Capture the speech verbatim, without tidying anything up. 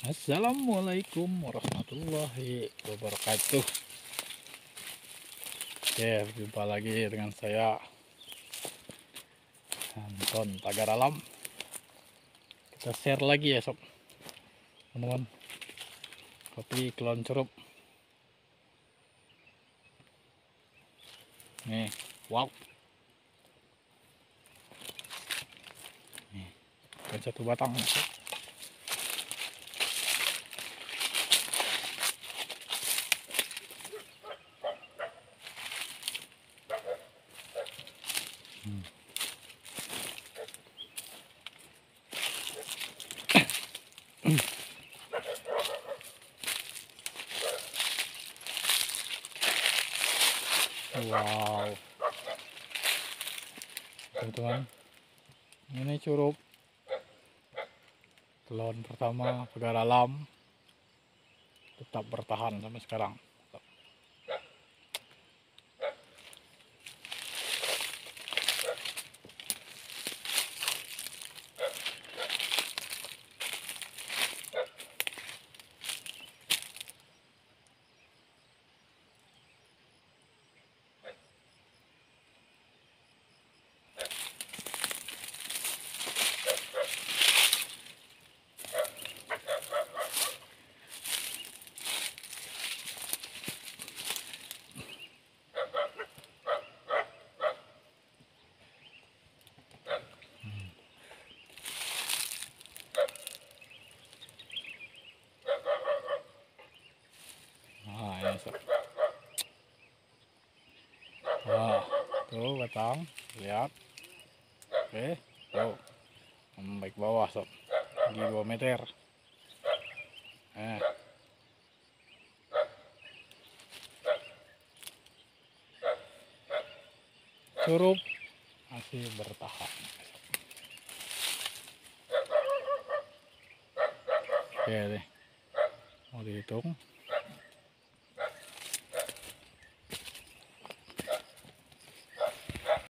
Assalamualaikum warahmatullahi wabarakatuh. Oke, jumpa lagi dengan saya Anton Pagaralam. Kita share lagi ya sob, teman-teman, kopi klon curup. Nih, wow. Nih, ada satu batang. Hmm. Wow, teman-teman, ini curup klon pertama Pagaralam, tetap bertahan sampai sekarang. Nah, tuh batang, lihat. Oke, tuh membaik bawah sob, di dua meter. Nah, curup masih bertahan. Oke deh, mau dihitung.